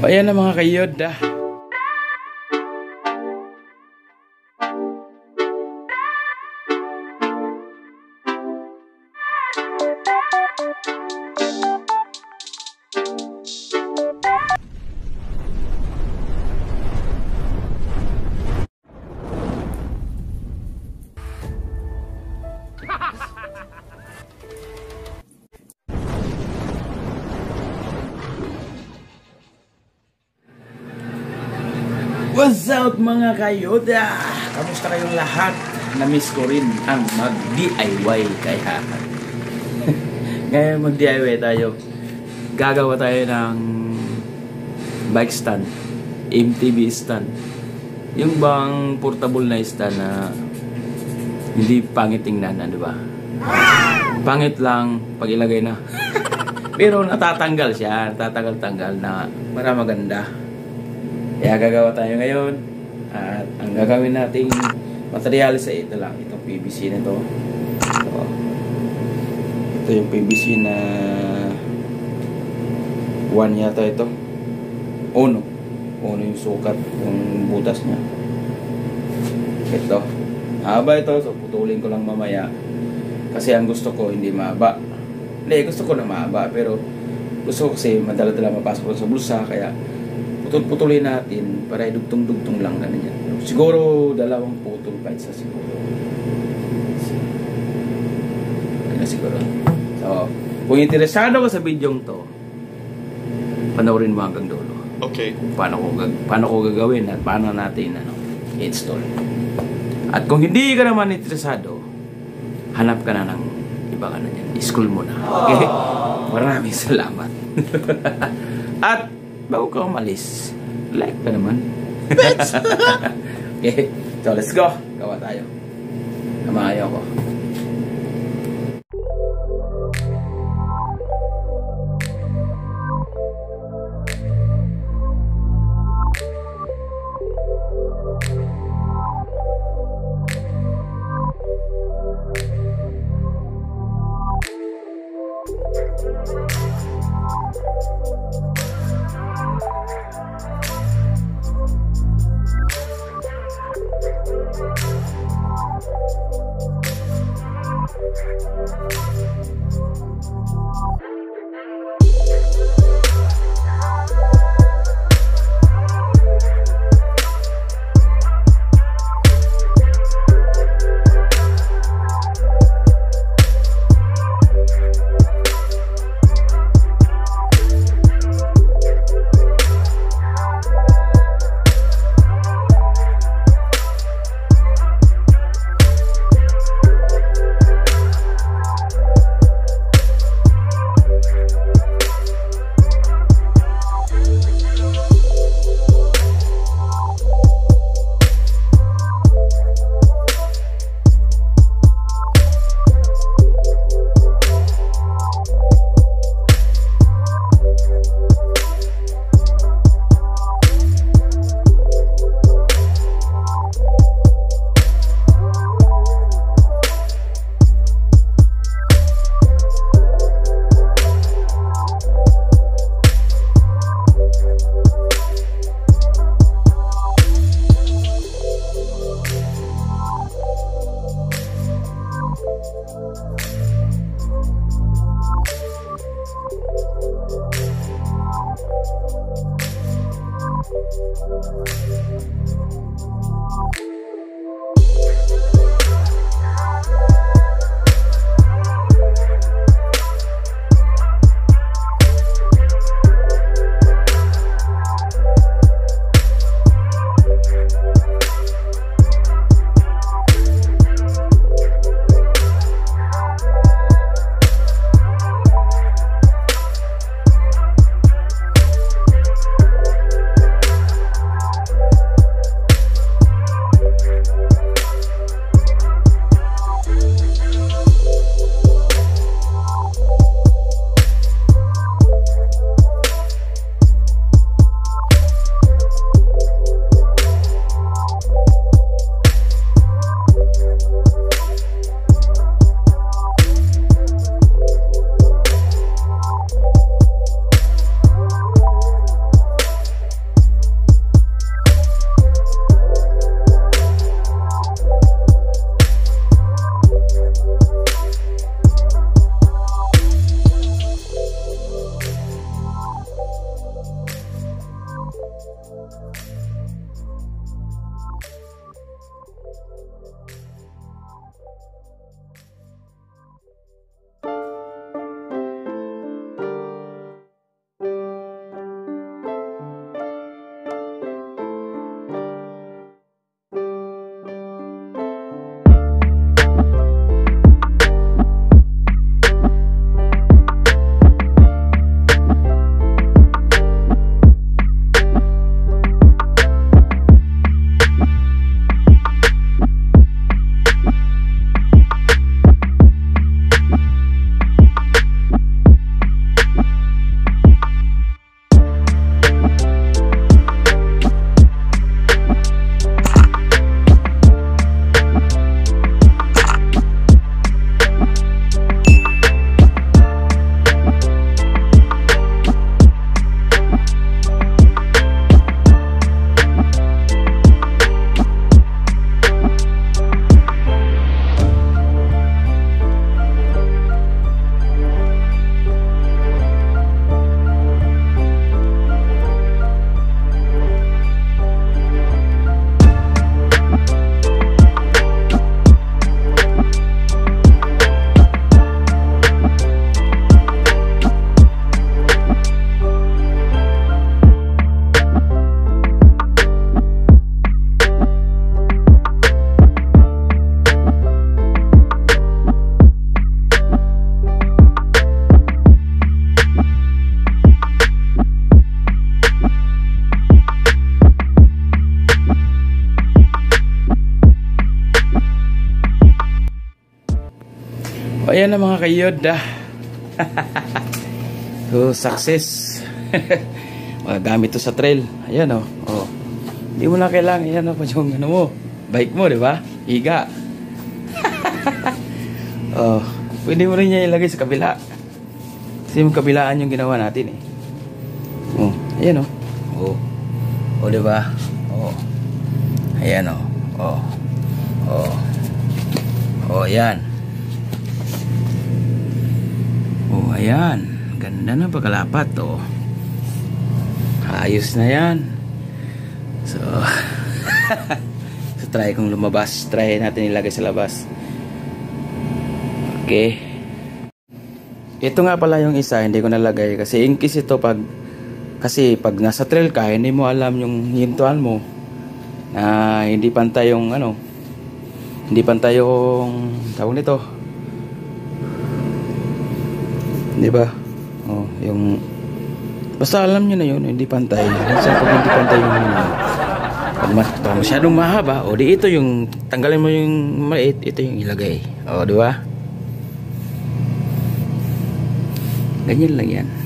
O ayan na mga kayod ah. What's up mga kayoda? Kamusta kayong lahat? Namiss ko rin ang mag-DIY kaya. Ngayon mag-DIY tayo. Gagawa tayo ng bike stand, MTB stand. Yung bang portable na stand na hindi pangit tingnan, di ba? Pangit lang pag ilagay na. Pero natatanggal siya, natatanggal-tanggal na para maganda. Kaya gagawa tayo ngayon at ang gagawin nating materialis ay ito lang, itong PVC na to. Ito yung PVC na 1 yata ito. Ono yung sukat, yung butas niya. Ito. Haba ito, so putulin ko lang mamaya. Kasi ang gusto ko hindi mahaba. Hindi, gusto ko na mahaba pero gusto ko kasi madala-dala mapasok sa bulsa kaya putol-putuloy natin para idugtong-dugtong lang ganun yan. Siguro dalawang putol pa isa siguro. Kaya siguro. So, kung interesado ka sa videong to, panoorin mo hanggang dulo. Okay. Paano ko gagawin at paano natin install. At kung hindi ka naman interesado, hanap ka na ng ibang yan. I-school mo na. Okay? Maraming salamat. At bago ka umalis, like pa naman. Okay, so let's go. Gawa tayo. Kamayo ko. Ayan na mga kayoda. So, success. Magagamit to sa trail. Ayan o. Oh. Hindi mo na kailangan. Ayan o pa yung ano mo. Bike mo, di ba? Higa. Oh, pwede mo rin niya ilagay sa kabila. Kasi yung kabilaan yung ginawa natin eh. Oh, ayan o. Oh. Oh, di ba? Oh. Ayan o. Oh. Oh. Oh, ayan. Oh, ayan. Ganda na pagkalapat, oh. Ayos na yan. So, so try kong lumabas. Try natin ilagay sa labas. Okay. Ito nga pala yung isa, hindi ko nalagay. Kasi in case ito, kasi pag nasa trail ka, hindi mo alam yung hintuan mo. Na hindi pantay yung, ano, hindi pantay yung, tawag nito. Di ba? Oh, yung basta alam niyo na yun, hindi pantay. Minsan pag hindi pantay yung pag masyadong mahaba, o di ito yung tanggalin mo yung maliit, ito yung ilagay. O, di ba? Ganyan lang yan.